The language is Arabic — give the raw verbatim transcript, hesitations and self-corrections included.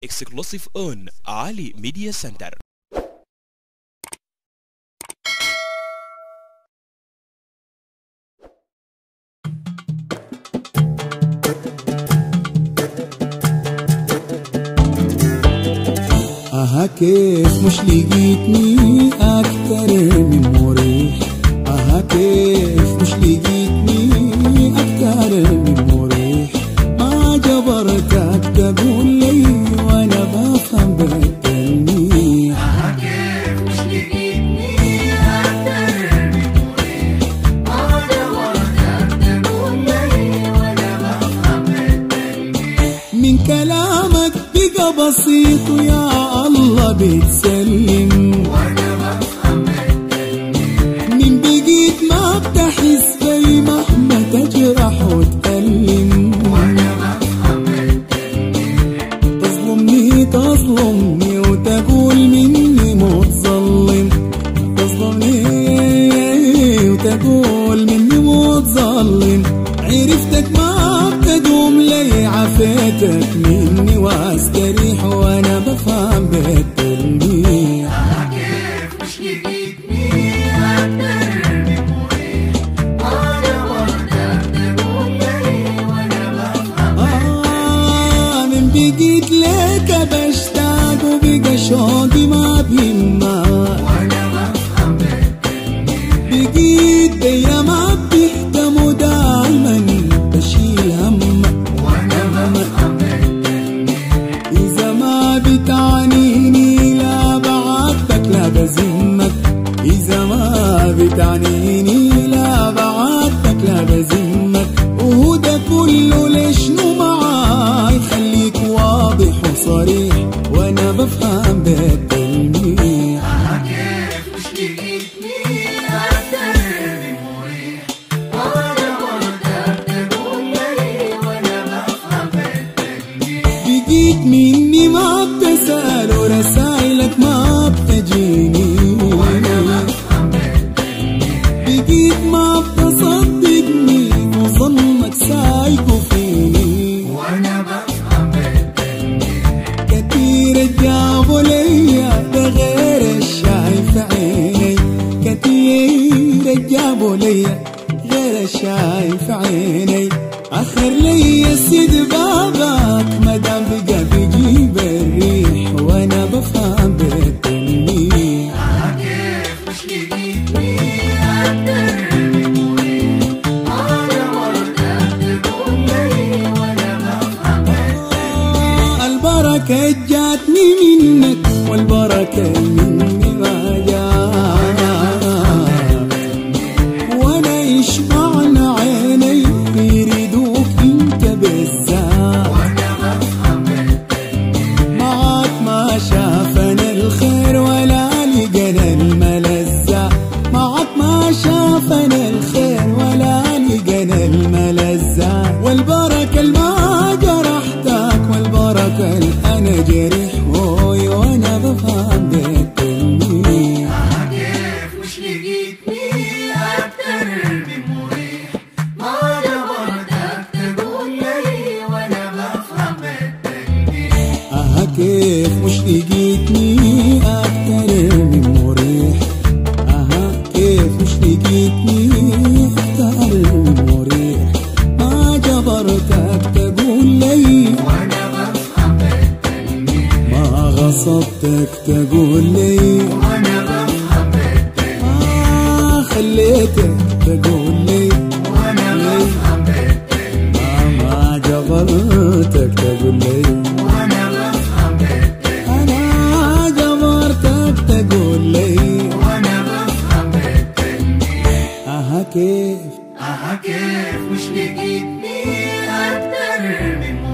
Exclusive on Ali Media Center. أها كيف مش لقيتني أكتر من مرة، أها كيف مش لقيتني أكتر من مرة، ما جبرتك تقول لي وأنا بفهم بتقلني. أها كيف مش لقيتني أكتر من مرة، ما جبرتك تقول لي وأنا بفهم بتقلني. من كلامك بقى بسيط ويا الله بتسلم وانا بفهم بتكلم، من بقيت ما بتحس بي مهما تجرح وتألم وانا بفهم بتكلم. تظلمني تظلمني وتقول مني متظلم، تظلمني وتقول مني متظلم. عرفتك ما بتدوم لي، عفيتك مني واستريح وانا بفهم بتقلني. أها كيف مش لقيتني أكتر من مرة، وأنا وحدك تقول لي وأنا بفهم آه من بقيت ليك بشتاق وبقى شوقي ما بيهمك وأنا بفهم بتقلني. بقيت بيا ما بيهتم ودايما بشيل همك وأنا بفهم بتعنيني، لا بعاتك لا بزمك. إذا ما بتعنيني لا بعاتك لا بزمك، وهدا كله لشنو معاي؟ خليك واضح وصريح وأنا بفهم بتكلمني. أها كيف مش لقيتني أكتر من مريح، وأنا برضك تقول لي وأنا بفهم بتكلمني. بقيت مني ما رسائلك ما بتجيني وانا بفهم بتقلني. بقيت ما بتصدقني وظنك سايق فيني وانا بفهم بتقلني. كتير جابوا ليا ده غير الشايف عيني، كتير جابوا ليا غير الشايف عيني. آخر ليا سد بابك مدام بقى بجيب الريح وانا بفهم بتقلني. أها كيف مش لقيتني أكتر من مريح، وأنا برضك تقول لي وانا بفهم بتقلني. البركة جاتني منك والبركة مني ما جات، وانا يشبعن عيني يريدوك انت بالذات وانا بفهم بتقلني. معاك ما شافنا الخير ولا لقينا الملذة، معاك ما شافنا الخير ولا لقينا الملذة. والبركة الما جرحتك والبركة الأنا جريح هوي وانا بفهم بتقلني. أها كيف مش لقيتني أكتر من مريح، وأنا برضك تقول لي وأنا بفهم بتقلني. أها كيف مش لقيتني أكتر من مريح، أها كيف مش لقيتني أكتر من مريح، ما جبرتك تقول لي وأنا بفهم بتقلني. ما غصبتك تقول لي وأنا بفهم بتقلني. ما خليتك تقول لي وأنا بفهم بتقلني. ما جبرتك تقول لي وأنا بفهم بتقلني. أنا جبرتك تقول لي وأنا بفهم بتقلني. أها كيف أها كيف مش لقيتني أكتر من